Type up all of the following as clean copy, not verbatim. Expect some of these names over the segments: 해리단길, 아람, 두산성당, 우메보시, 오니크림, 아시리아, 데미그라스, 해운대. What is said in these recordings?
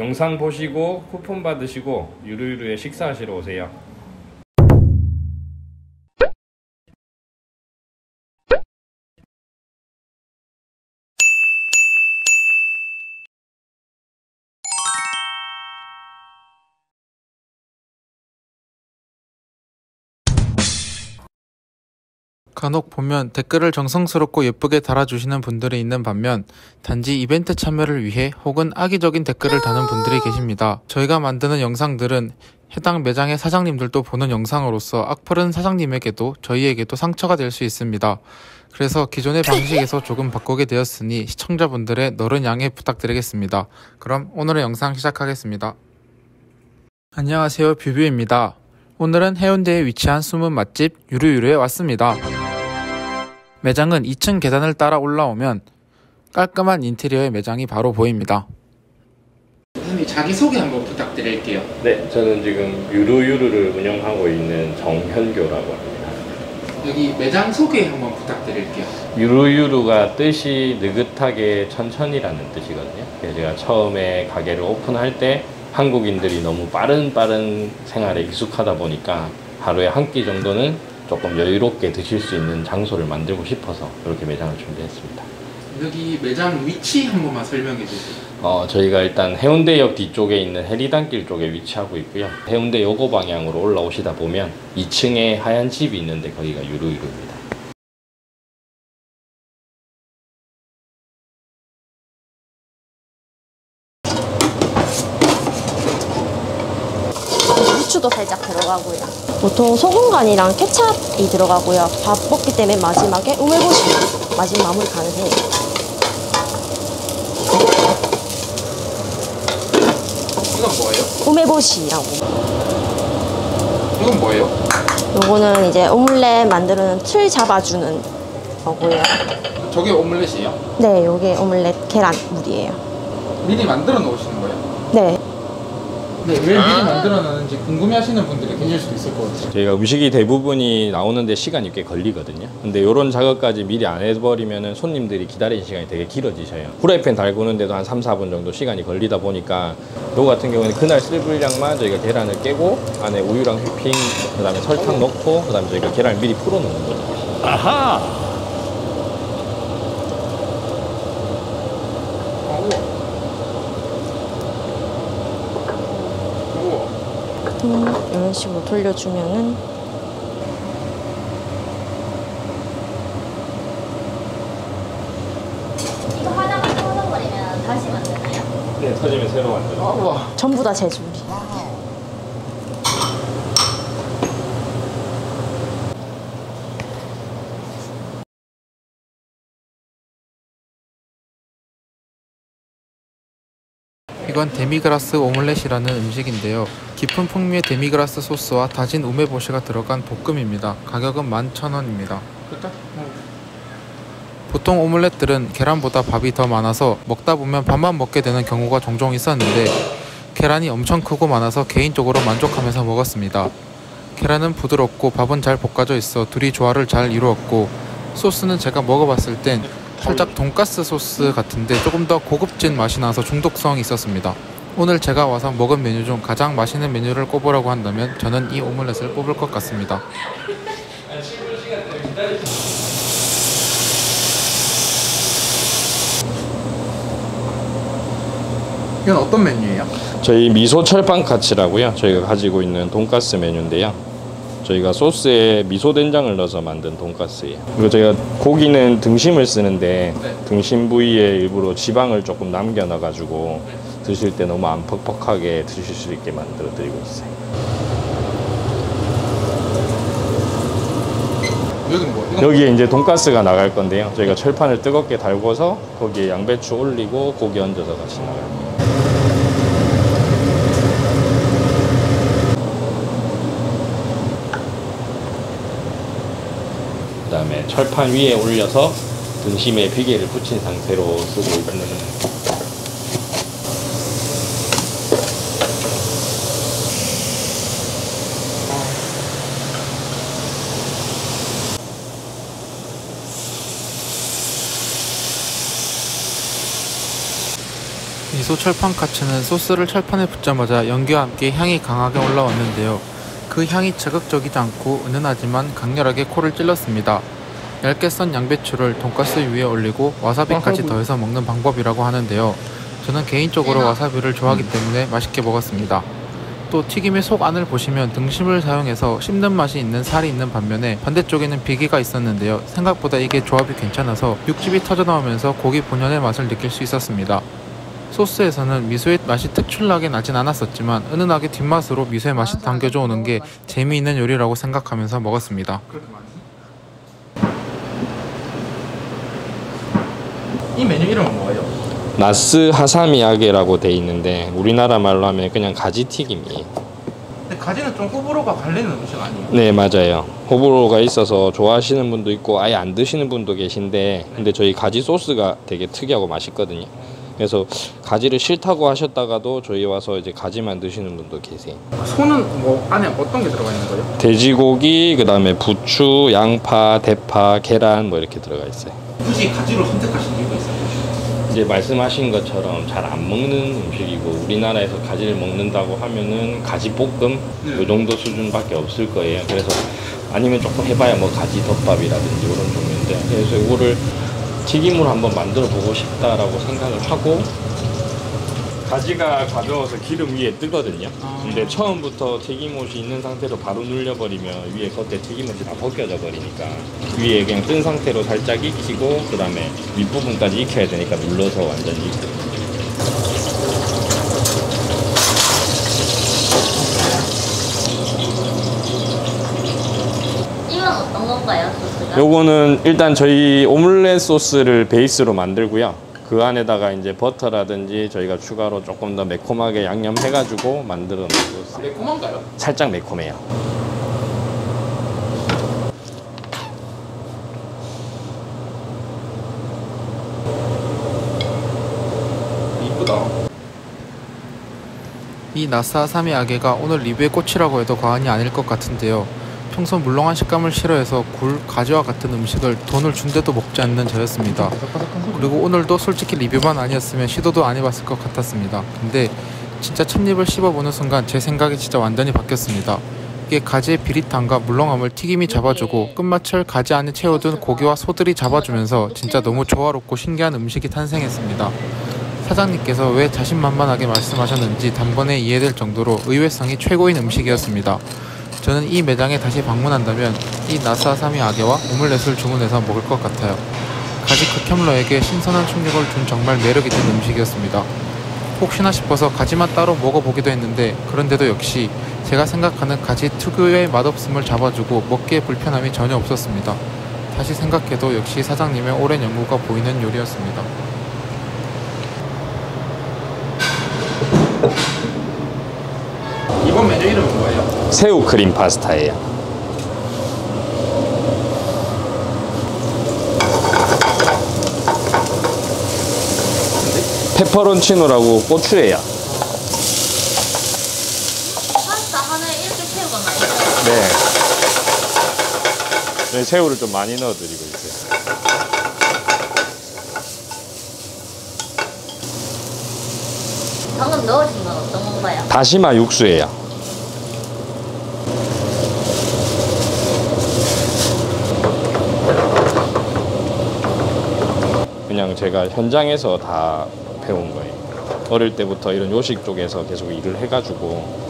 영상 보시고 쿠폰 받으시고 유루유루에 식사하시러 오세요. 간혹 보면 댓글을 정성스럽고 예쁘게 달아주시는 분들이 있는 반면 단지 이벤트 참여를 위해 혹은 악의적인 댓글을 다는 분들이 계십니다. 저희가 만드는 영상들은 해당 매장의 사장님들도 보는 영상으로서 악플은 사장님에게도 저희에게도 상처가 될 수 있습니다. 그래서 기존의 방식에서 조금 바꾸게 되었으니 시청자분들의 너른 양해 부탁드리겠습니다. 그럼 오늘의 영상 시작하겠습니다. 안녕하세요, 뷰뷰입니다. 오늘은 해운대에 위치한 숨은 맛집 유루유루에 왔습니다. 매장은 2층 계단을 따라 올라오면 깔끔한 인테리어의 매장이 바로 보입니다. 선생님, 자기소개 한번 부탁드릴게요. 네, 저는 지금 유루유루를 운영하고 있는 정현교라고 합니다. 여기 매장 소개 한번 부탁드릴게요. 유루유루가 뜻이 느긋하게 천천히라는 뜻이거든요. 제가 처음에 가게를 오픈할 때 한국인들이 너무 빠른 생활에 익숙하다 보니까 하루에 한 끼 정도는 조금 여유롭게 드실 수 있는 장소를 만들고 싶어서 이렇게 매장을 준비했습니다. 여기 매장 위치 한 번만 설명해 주세요. 저희가 일단 해운대역 뒤쪽에 있는 해리단길 쪽에 위치하고 있고요. 해운대 여고 방향으로 올라오시다 보면 2층에 하얀 집이 있는데 거기가 유루유루입니다. 후추도 살짝 들어가고요. 보통 소금간이랑 케찹이 들어가고요. 밥 먹기 때문에 마지막에 우메보시 마지막 마무리 가능해요. 이건 뭐예요? 우메보시라고. 이건 뭐예요? 요거는 이제 오믈렛 만드는 틀 잡아주는 거고요. 저게 오믈렛이에요? 네, 요게 오믈렛 계란물이에요. 미리 만들어 놓으시는 거예요? 네. 네, 왜 미리 만들어놨는지 궁금해하시는 분들이 계실 수도 있을 것 같아요. 저희가 음식이 대부분이 나오는데 시간이 꽤 걸리거든요. 근데 이런 작업까지 미리 안 해버리면 손님들이 기다리는 시간이 되게 길어지셔요. 후라이팬 달구는데도 한 3-4분 정도 시간이 걸리다 보니까 요 같은 경우에는 그날 쓸 분량만 저희가 계란을 깨고 안에 우유랑 휘핑, 그 다음에 설탕 넣고 그 다음에 저희가 계란을 미리 풀어놓는 거죠. 아하! 이런 식으로 돌려주면은 이거 하나만 터져버리면 다시 만드나요? 네, 터지면 새로 만들어요. 우와, 전부 다 재조리. 이건 데미그라스 오믈렛이라는 음식인데요. 깊은 풍미의 데미그라스 소스와 다진 우메보시가 들어간 볶음입니다. 가격은 11,000원입니다. 보통 오믈렛들은 계란보다 밥이 더 많아서 먹다 보면 밥만 먹게 되는 경우가 종종 있었는데 계란이 엄청 크고 많아서 개인적으로 만족하면서 먹었습니다. 계란은 부드럽고 밥은 잘 볶아져 있어 둘이 조화를 잘 이루었고 소스는 제가 먹어봤을 땐 살짝 돈가스 소스 같은데 조금 더 고급진 맛이 나서 중독성이 있었습니다. 오늘 제가 와서 먹은 메뉴 중 가장 맛있는 메뉴를 꼽으라고 한다면 저는 이 오믈렛을 꼽을 것 같습니다. 이건 어떤 메뉴예요? 저희 미소 철판카츠라고요. 저희가 가지고 있는 돈가스 메뉴인데요. 저희가 소스에 미소 된장을 넣어서 만든 돈가스예요. 그리고 저희가 고기는 등심을 쓰는데 등심 부위에 일부러 지방을 조금 남겨 놔 가지고 드실 때 너무 안 퍽퍽하게 드실 수 있게 만들어 드리고 있어요. 여기에 이제 돈가스가 나갈 건데요. 저희가 철판을 뜨겁게 달궈서 거기에 양배추 올리고 고기 얹어서 같이 나갈 거예요. 그 다음에 철판 위에 올려서 등심에 비계를 붙인 상태로 쓰고 있는 배수 철판카츠는 소스를 철판에 붓자마자 연기와 함께 향이 강하게 올라왔는데요. 그 향이 자극적이지 않고 은은하지만 강렬하게 코를 찔렀습니다. 얇게 썬 양배추를 돈가스 위에 올리고 와사비까지 더해서 먹는 방법이라고 하는데요. 저는 개인적으로 와사비를 좋아하기 때문에 맛있게 먹었습니다. 또 튀김의 속 안을 보시면 등심을 사용해서 씹는 맛이 있는 살이 있는 반면에 반대쪽에는 비계가 있었는데요. 생각보다 이게 조합이 괜찮아서 육즙이 터져나오면서 고기 본연의 맛을 느낄 수 있었습니다. 소스에서는 미소의 맛이 특출나게 나진 않았었지만 은은하게 뒷맛으로 미소의 맛이 당겨져 오는 게 재미있는 요리라고 생각하면서 먹었습니다. 이 메뉴 이름은 뭐예요? 나스 하사미야게라고 돼 있는데 우리나라 말로 하면 그냥 가지 튀김이에요. 근데 가지는 좀 호불호가 갈리는 음식 아니에요? 네, 맞아요. 호불호가 있어서 좋아하시는 분도 있고 아예 안 드시는 분도 계신데, 근데 저희 가지 소스가 되게 특이하고 맛있거든요. 그래서 가지를 싫다고 하셨다가도 저희 와서 이제 가지만 드시는 분도 계세요. 손은 뭐 안에 어떤 게 들어가 있는 거예요? 돼지고기, 그 다음에 부추, 양파, 대파, 계란 뭐 이렇게 들어가 있어요. 굳이 가지로 선택하신 이유가 있어요? 이제 말씀하신 것처럼 잘 안 먹는 음식이고 우리나라에서 가지를 먹는다고 하면은 가지볶음 요 정도 수준밖에 없을 거예요. 그래서 아니면 조금 해봐야 뭐 가지 덮밥이라든지 이런 종류인데, 그래서 이거를 튀김으로 한번 만들어 보고 싶다라고 생각을 하고, 가지가 가벼워서 기름 위에 뜨거든요. 근데 처음부터 튀김옷이 있는 상태로 바로 눌려버리면 위에 겉에 튀김옷이 다 벗겨져 버리니까 위에 그냥 뜬 상태로 살짝 익히고 그 다음에 윗부분까지 익혀야 되니까 눌러서 완전히 익혀요. 이건 어떤 건가요, 소스가? 요거는 일단 저희 오믈렛 소스를 베이스로 만들고요. 그 안에다가 이제 버터라든지 저희가 추가로 조금 더 매콤하게 양념해가지고 만들어 놓고. 매콤한가요? 살짝 매콤해요. 이쁘다. 이 나스하사미 아게가 오늘 리뷰의 꽃이라고 해도 과언이 아닐 것 같은데요. 평소 물렁한 식감을 싫어해서 굴, 가지와 같은 음식을 돈을 준데도 먹지 않는 저였습니다. 그리고 오늘도 솔직히 리뷰만 아니었으면 시도도 안 해봤을 것 같았습니다. 근데 진짜 첫입을 씹어보는 순간 제 생각이 진짜 완전히 바뀌었습니다. 이게 가지의 비릿함과 물렁함을 튀김이 잡아주고 끝맛을 가지 안에 채워둔 고기와 소들이 잡아주면서 진짜 너무 조화롭고 신기한 음식이 탄생했습니다. 사장님께서 왜 자신만만하게 말씀하셨는지 단번에 이해될 정도로 의외성이 최고인 음식이었습니다. 저는 이 매장에 다시 방문한다면 이 나스하사미 아게와 오믈렛을 주문해서 먹을 것 같아요. 가지 극혐러에게 신선한 충격을 준 정말 매력 있는 음식이었습니다. 혹시나 싶어서 가지만 따로 먹어보기도 했는데, 그런데도 역시 제가 생각하는 가지 특유의 맛없음을 잡아주고 먹기에 불편함이 전혀 없었습니다. 다시 생각해도 역시 사장님의 오랜 연구가 보이는 요리였습니다. 이번 메뉴 이름은 뭐예요? 새우 크림 파스타예요. 페퍼론치노라고 고추예요. 파스타 하나에 이렇게 새우가 많이 들어가요? 네. 네, 새우를 좀 많이 넣어드리고 있어요. 방금 넣으신 건 어떤 건가요? 다시마 육수예요. 그냥 제가 현장에서 다 배운 거예요. 어릴 때부터 이런 요식 쪽에서 계속 일을 해가지고.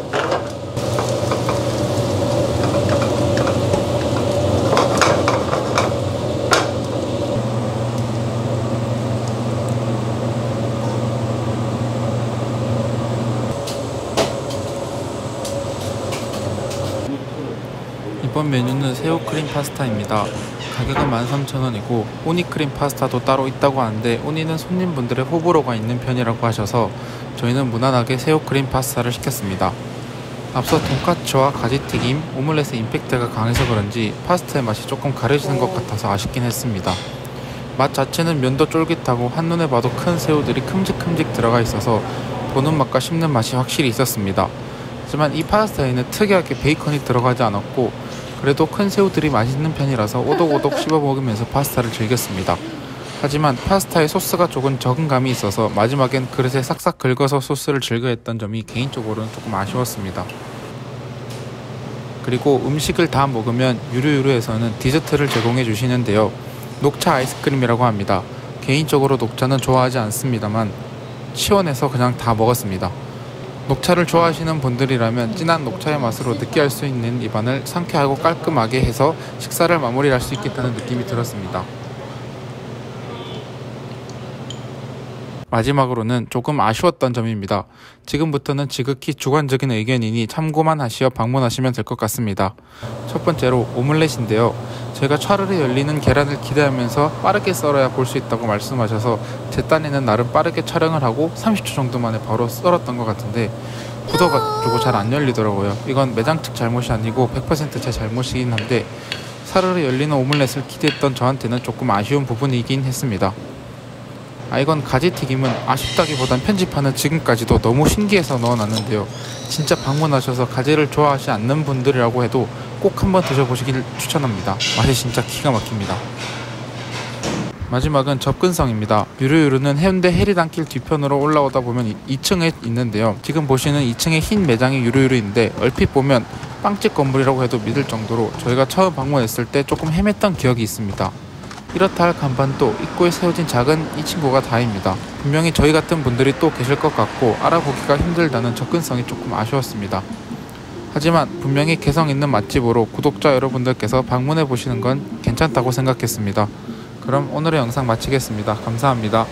이번 메뉴는 새우 크림 파스타입니다. 가격은 13,000원이고 오니크림 파스타도 따로 있다고 하는데 오니는 손님분들의 호불호가 있는 편이라고 하셔서 저희는 무난하게 새우크림 파스타를 시켰습니다. 앞서 돈까츠와 가지튀김, 오믈렛의 임팩트가 강해서 그런지 파스타의 맛이 조금 가려지는 것 같아서 아쉽긴 했습니다. 맛 자체는 면도 쫄깃하고 한눈에 봐도 큰 새우들이 큼직큼직 들어가 있어서 보는 맛과 씹는 맛이 확실히 있었습니다. 하지만 이 파스타에는 특이하게 베이컨이 들어가지 않았고 그래도 큰 새우들이 맛있는 편이라서 오독오독 씹어먹으면서 파스타를 즐겼습니다. 하지만 파스타에 소스가 조금 적은 감이 있어서 마지막엔 그릇에 싹싹 긁어서 소스를 즐겨했던 점이 개인적으로는 조금 아쉬웠습니다. 그리고 음식을 다 먹으면 유루유루에서는 디저트를 제공해 주시는데요. 녹차 아이스크림이라고 합니다. 개인적으로 녹차는 좋아하지 않습니다만 시원해서 그냥 다 먹었습니다. 녹차를 좋아하시는 분들이라면 진한 녹차의 맛으로 느끼할 수 있는 입안을 상쾌하고 깔끔하게 해서 식사를 마무리할 수 있겠다는 느낌이 들었습니다. 마지막으로는 조금 아쉬웠던 점입니다. 지금부터는 지극히 주관적인 의견이니 참고만 하시어 방문하시면 될 것 같습니다. 첫 번째로 오믈렛인데요. 제가 차르르 열리는 계란을 기대하면서 빠르게 썰어야 볼 수 있다고 말씀하셔서 제 딴에는 나름 빠르게 촬영을 하고 30초 정도 만에 바로 썰었던 것 같은데 굳어가지고 잘 안 열리더라고요. 이건 매장 측 잘못이 아니고 100% 제 잘못이긴 한데 차르르 열리는 오믈렛을 기대했던 저한테는 조금 아쉬운 부분이긴 했습니다. 이건 가지튀김은 아쉽다기보단 편집하는 지금까지도 너무 신기해서 넣어놨는데요. 진짜 방문하셔서 가지를 좋아하지 않는 분들이라고 해도 꼭 한번 드셔보시길 추천합니다. 맛이 진짜 기가 막힙니다. 마지막은 접근성입니다. 유루유루는 해운대 해리단길 뒤편으로 올라오다 보면 2층에 있는데요. 지금 보시는 2층의 흰 매장이 유루유루인데 얼핏 보면 빵집 건물이라고 해도 믿을 정도로 저희가 처음 방문했을 때 조금 헤맸던 기억이 있습니다. 이렇다 할 간판도 입구에 세워진 작은 이 친구가 다입니다. 분명히 저희 같은 분들이 또 계실 것 같고 알아보기가 힘들다는 접근성이 조금 아쉬웠습니다. 하지만 분명히 개성 있는 맛집으로 구독자 여러분들께서 방문해 보시는 건 괜찮다고 생각했습니다. 그럼 오늘의 영상 마치겠습니다. 감사합니다.